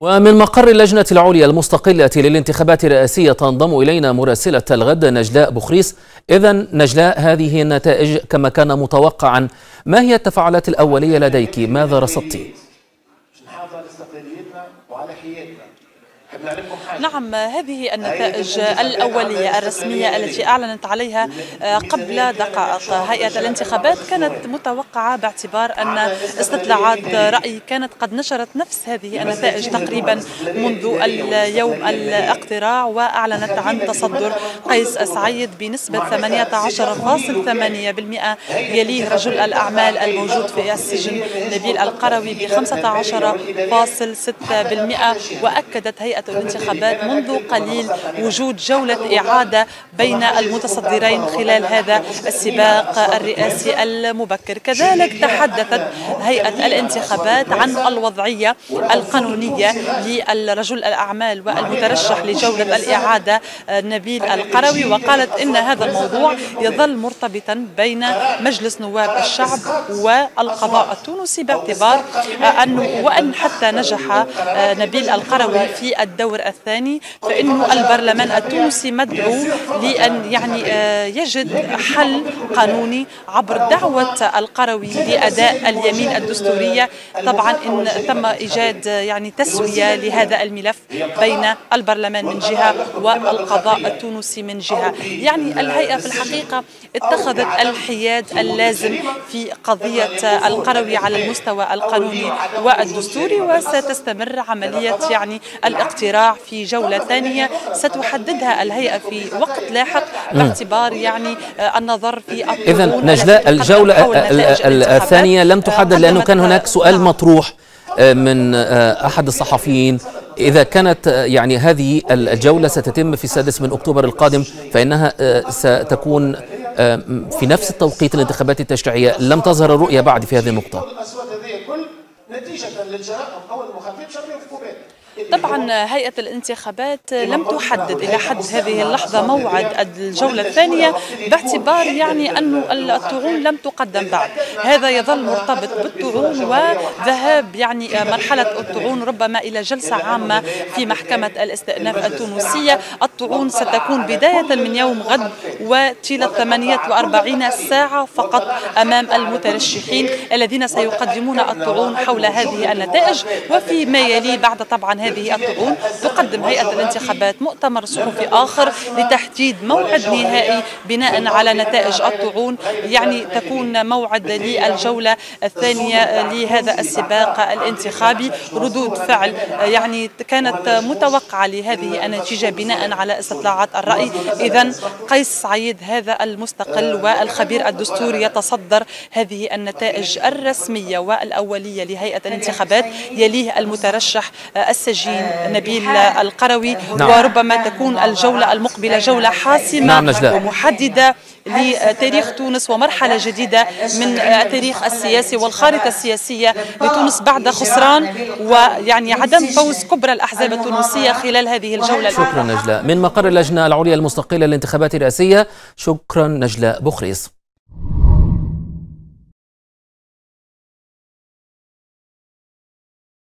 ومن مقر اللجنة العليا المستقلة للانتخابات الرئاسية تنضم إلينا مراسلة الغد نجلاء بوخريص. إذن نجلاء، هذه النتائج كما كان متوقعا، ما هي التفاعلات الأولية لديك؟ ماذا رصدتِ؟ نعم، هذه النتائج الأولية الرسمية التي أعلنت عليها قبل دقائق هيئة الانتخابات كانت متوقعة، باعتبار أن استطلاعات رأي كانت قد نشرت نفس هذه النتائج تقريبا منذ اليوم الاقتراع، وأعلنت عن تصدر قيس سعيد بنسبة 18.8%، يليه رجل الأعمال الموجود في السجن نبيل القروي ب 15.6%. وأكدت هيئة الانتخابات منذ قليل وجود جولة إعادة بين المتصدرين خلال هذا السباق الرئاسي المبكر. كذلك تحدثت هيئة الانتخابات عن الوضعية القانونية لرجل الأعمال والمترشح لجولة الإعادة نبيل القروي، وقالت إن هذا الموضوع يظل مرتبطا بين مجلس نواب الشعب والقضاء التونسي، باعتبار أن حتى نجح نبيل القروي في الدور الثاني، فإن البرلمان التونسي مدعو لأن يجد حل قانوني عبر دعوة القروي لأداء اليمين الدستورية. طبعا إن تم إيجاد تسوية لهذا الملف بين البرلمان من جهة والقضاء التونسي من جهة. الهيئة في الحقيقة اتخذت الحياد اللازم في قضية القروي على المستوى القانوني والدستوري، وستستمر عملية الاقتراع في جولة ثانية ستحددها الهيئة في وقت لاحق، باعتبار النظر في الطرق. إذن نجلاء، الجولة الثانية لم تحدد، لأنه كان هناك سؤال مطروح من أحد الصحفيين إذا كانت هذه الجولة ستتم في 6 أكتوبر القادم، فإنها ستكون في نفس التوقيت الانتخابات التشريعية. لم تظهر الرؤية بعد في هذه النقطة. طبعا هيئة الانتخابات لم تحدد إلى حد هذه اللحظة موعد الجولة الثانية، باعتبار أن الطعون لم تقدم بعد. هذا يظل مرتبط بالطعون وذهاب مرحلة الطعون ربما إلى جلسة عامة في محكمة الاستئناف التونسية. الطعون ستكون بداية من يوم غد وطيلة 48 ساعة فقط أمام المترشحين الذين سيقدمون الطعون حول هذه النتائج. وفي ما يلي بعد طبعا هذه الطعون تقدم هيئة الانتخابات مؤتمر صحفي آخر لتحديد موعد نهائي بناء على نتائج الطعون، تكون موعد للجولة الثانية لهذا السباق الانتخابي. ردود فعل كانت متوقعة لهذه النتيجة بناء على استطلاعات الرأي. إذن قيس سعيد هذا المستقل والخبير الدستوري يتصدر هذه النتائج الرسمية والأولية لهيئة الانتخابات، يليه المترشح السجين نبيل القروي. نعم. وربما تكون الجولة المقبلة جولة حاسمة. نعم ومحددة لتاريخ تونس ومرحلة جديدة من التاريخ السياسي والخارطة السياسية لتونس بعد خسران عدم فوز كبرى الأحزاب التونسية خلال هذه الجولة. شكرا نجلاء، من مقر اللجنة العليا المستقلة للانتخابات الرئاسية. شكرا نجلاء بوخريص.